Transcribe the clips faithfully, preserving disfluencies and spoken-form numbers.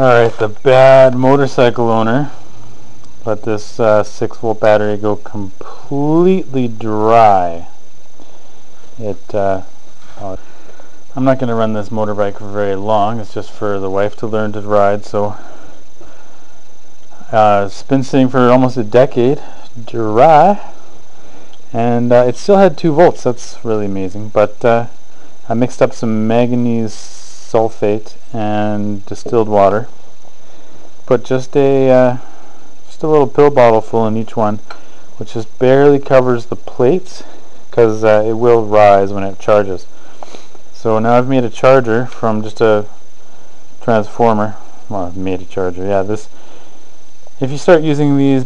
Alright, the bad motorcycle owner let this uh, six volt battery go completely dry. It, uh, I'm not going to run this motorbike for very long. It's just for the wife to learn to ride, so uh, it's been sitting for almost a decade dry, and uh, it still had two volts. That's really amazing, but uh, I mixed up some manganese sulfate and distilled water. Put just a uh, just a little pill bottle full in each one, which just barely covers the plates because uh, it will rise when it charges. So now I've made a charger from just a transformer. Well, I've made a charger. Yeah, this. If you start using these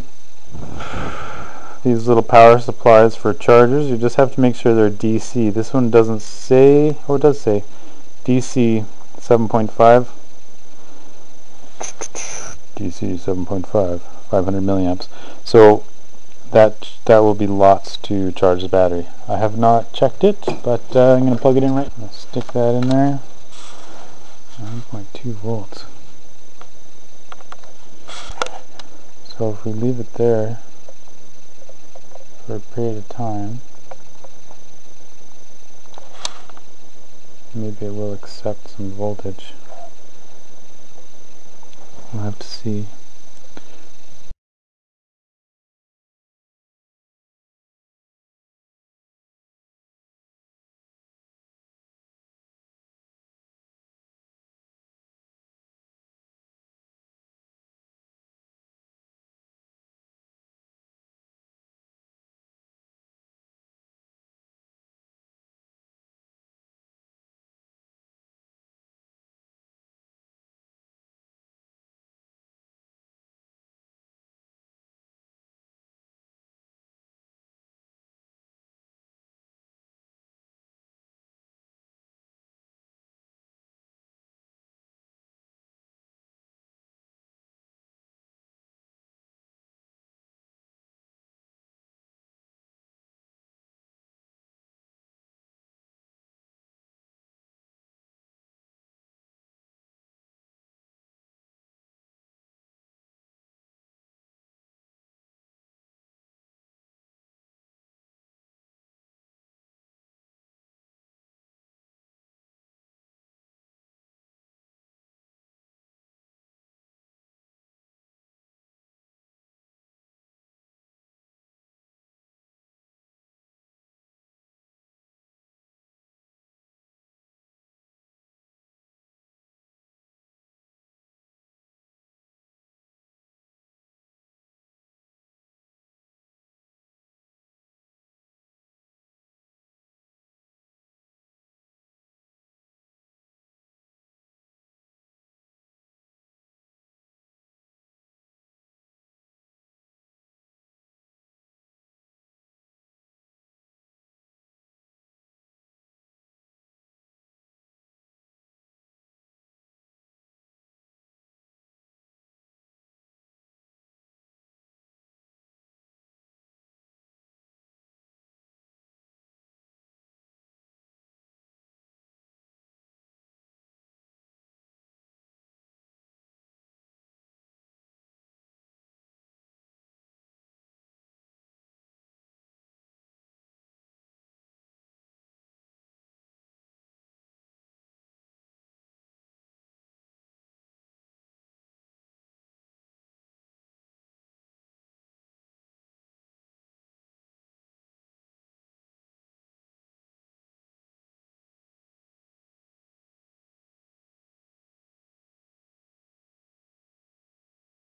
these little power supplies for chargers, you just have to make sure they're D C. This one doesn't say. Oh, it does say D C seven point five, D C seven point five, five hundred milliamps. So that that will be lots to charge the battery. I have not checked it, but uh, I'm going to plug it in right now. Stick that in there. nine point two volts. So if we leave it there for a period of time, maybe it will accept some voltage. We'll have to see.